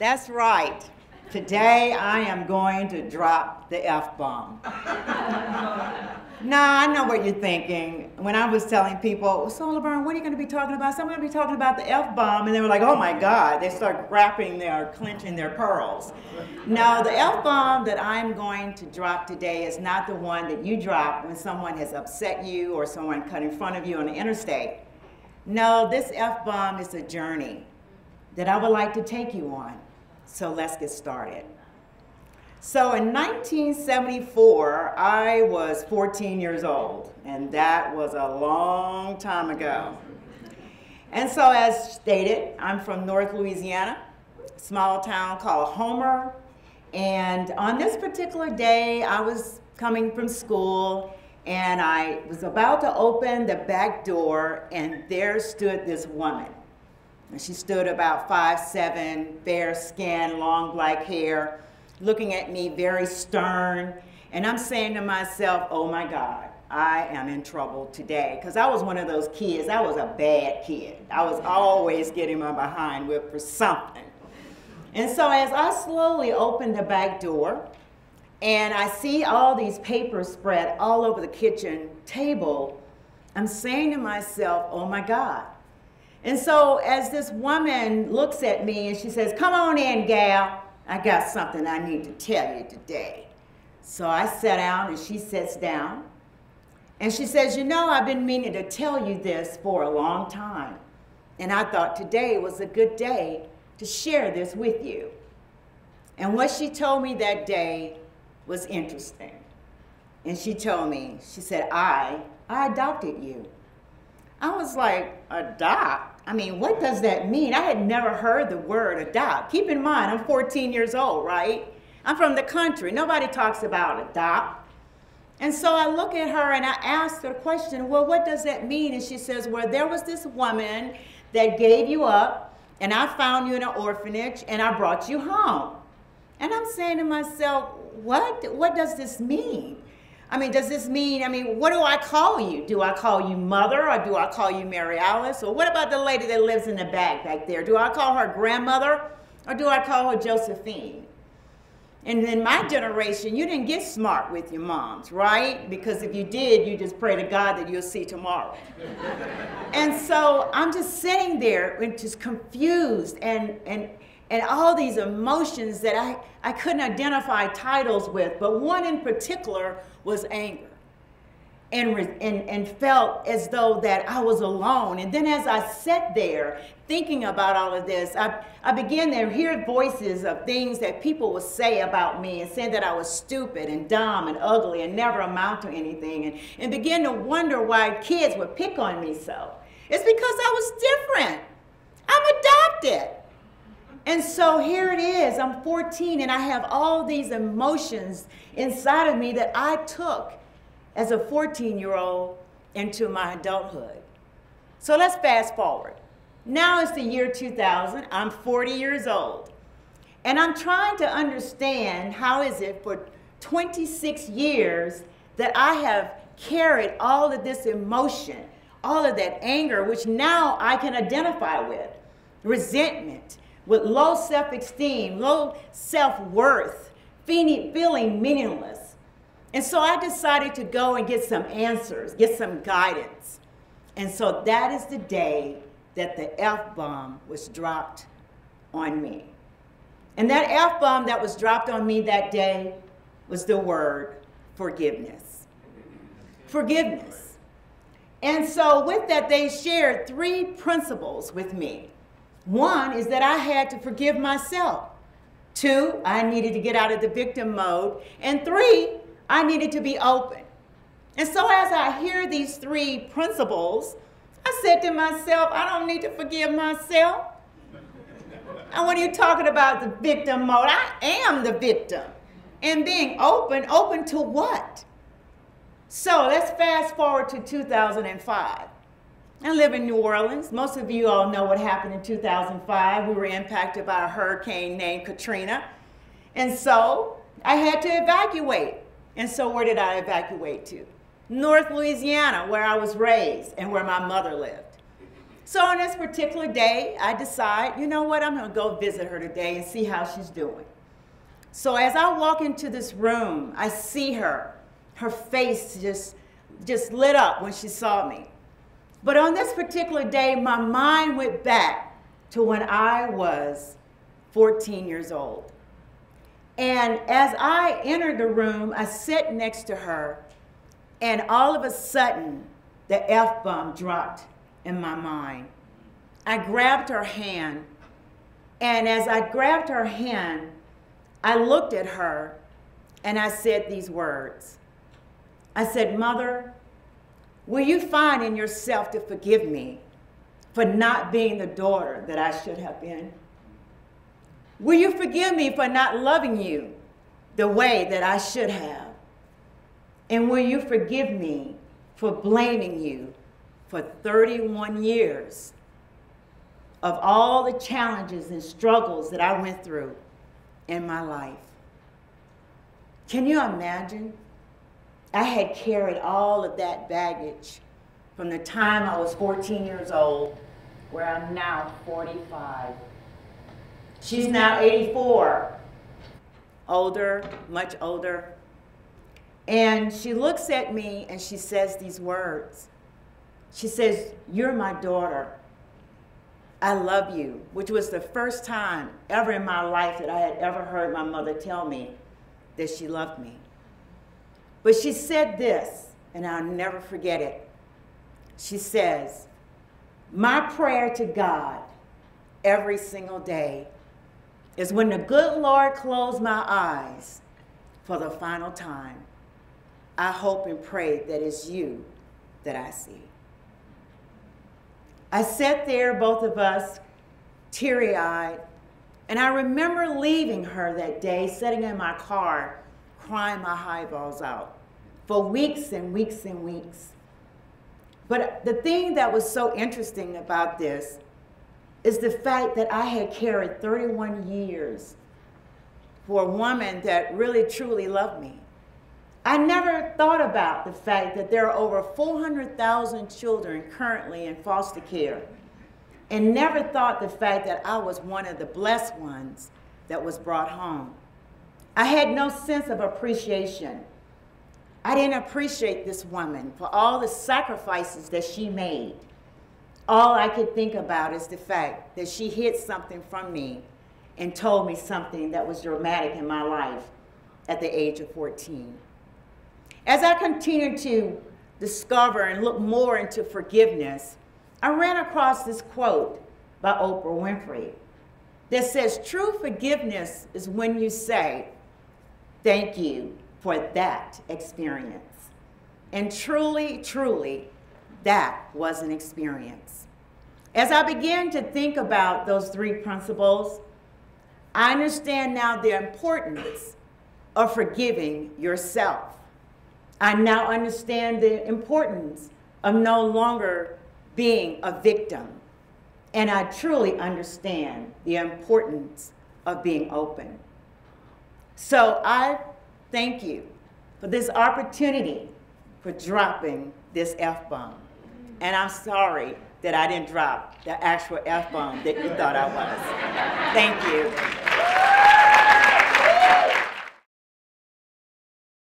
That's right. Today I am going to drop the F-bomb. Now, I know what you're thinking. When I was telling people, so Laverne, what are you going to be talking about? So I'm going to be talking about the F-bomb. And they were like, oh my God. They start grabbing their, clenching their pearls. No, the F-bomb that I'm going to drop today is not the one that you drop when someone has upset you or someone cut in front of you on the interstate. No, this F-bomb is a journey that I would like to take you on. So let's get started. So in 1974, I was 14 years old, and that was a long time ago. And so as stated, I'm from North Louisiana, a small town called Homer. And on this particular day, I was coming from school, and I was about to open the back door, and there stood this woman. And she stood about 5'7", fair skin, long black hair, looking at me very stern, and I'm saying to myself, oh my God, I am in trouble today. Because I was one of those kids, I was a bad kid. I was always getting my behind whipped for something. And so as I slowly opened the back door, and I see all these papers spread all over the kitchen table, I'm saying to myself, oh my God. And so as this woman looks at me and she says, come on in, gal. I got something I need to tell you today. So I sat down and she sits down. And she says, you know, I've been meaning to tell you this for a long time. And I thought today was a good day to share this with you. And what she told me that day was interesting. And she told me, she said, I adopted you. I was like, adopt? I mean, what does that mean? I had never heard the word adopt. Keep in mind, I'm 14 years old, right? I'm from the country. Nobody talks about adopt. And so I look at her and I ask her the question, well, what does that mean? And she says, well, there was this woman that gave you up, and I found you in an orphanage, and I brought you home. And I'm saying to myself, what? What does this mean? I mean, does this mean, I mean, what do I call you? Do I call you mother, or do I call you Mary Alice? Or what about the lady that lives in the back there? Do I call her grandmother, or do I call her Josephine? And in my generation, you didn't get smart with your moms, right? Because if you did, you just pray to God that you'll see tomorrow. And so I'm just sitting there and just confused and all these emotions that I couldn't identify titles with, but one in particular was anger and felt as though that I was alone. And then as I sat there thinking about all of this, I began to hear voices of things that people would say about me and said that I was stupid and dumb and ugly and never amount to anything, and began to wonder why kids would pick on me so. It's because I was different. I'm adopted. And so here it is, I'm 14 and I have all these emotions inside of me that I took as a 14-year-old into my adulthood. So let's fast forward. Now it's the year 2000, I'm 40 years old. And I'm trying to understand how is it for 26 years that I have carried all of this emotion, all of that anger, which now I can identify with, resentment, with low self-esteem, low self-worth, feeling meaningless. And so I decided to go and get some answers, get some guidance. And so that is the day that the F-bomb was dropped on me. And that F-bomb that was dropped on me that day was the word forgiveness. Forgiveness. And so with that, they shared three principles with me. One is that I had to forgive myself. Two, I needed to get out of the victim mode. And three, I needed to be open. And so as I hear these three principles, I said to myself, I don't need to forgive myself. And when you're talking about the victim mode, I am the victim. And being open, open to what? So let's fast forward to 2005. I live in New Orleans. Most of you all know what happened in 2005. We were impacted by a hurricane named Katrina. And so I had to evacuate. And so where did I evacuate to? North Louisiana, where I was raised and where my mother lived. So on this particular day, I decide, you know what, I'm gonna go visit her today and see how she's doing. So as I walk into this room, I see her. Her face just lit up when she saw me. But on this particular day, my mind went back to when I was 14 years old. And as I entered the room, I sat next to her, and all of a sudden, the F-bomb dropped in my mind. I grabbed her hand, and as I grabbed her hand, I looked at her, and I said these words. I said, "Mother, will you find in yourself to forgive me for not being the daughter that I should have been? Will you forgive me for not loving you the way that I should have? And will you forgive me for blaming you for 31 years of all the challenges and struggles that I went through in my life?" Can you imagine? I had carried all of that baggage from the time I was 14 years old, where I'm now 45. She's now 84, older, much older. And she looks at me and she says these words. She says, "You're my daughter. I love you," which was the first time ever in my life that I had ever heard my mother tell me that she loved me. But she said this, and I'll never forget it. She says, "My prayer to God every single day is when the good Lord closed my eyes for the final time, I hope and pray that it's you that I see." I sat there, both of us, teary-eyed, and I remember leaving her that day, sitting in my car, crying my eyeballs out for weeks and weeks and weeks. But the thing that was so interesting about this is the fact that I had carried 31 years for a woman that really, truly loved me. I never thought about the fact that there are over 400,000 children currently in foster care, and never thought the fact that I was one of the blessed ones that was brought home. I had no sense of appreciation. I didn't appreciate this woman for all the sacrifices that she made. All I could think about is the fact that she hid something from me and told me something that was dramatic in my life at the age of 14. As I continued to discover and look more into forgiveness, I ran across this quote by Oprah Winfrey that says, "True forgiveness is when you say, 'Thank you for that experience.'" And truly, truly, that was an experience. As I began to think about those three principles, I understand now the importance of forgiving yourself. I now understand the importance of no longer being a victim. And I truly understand the importance of being open. So I thank you for this opportunity for dropping this F-bomb. And I'm sorry that I didn't drop the actual F-bomb that you thought I was. Thank you.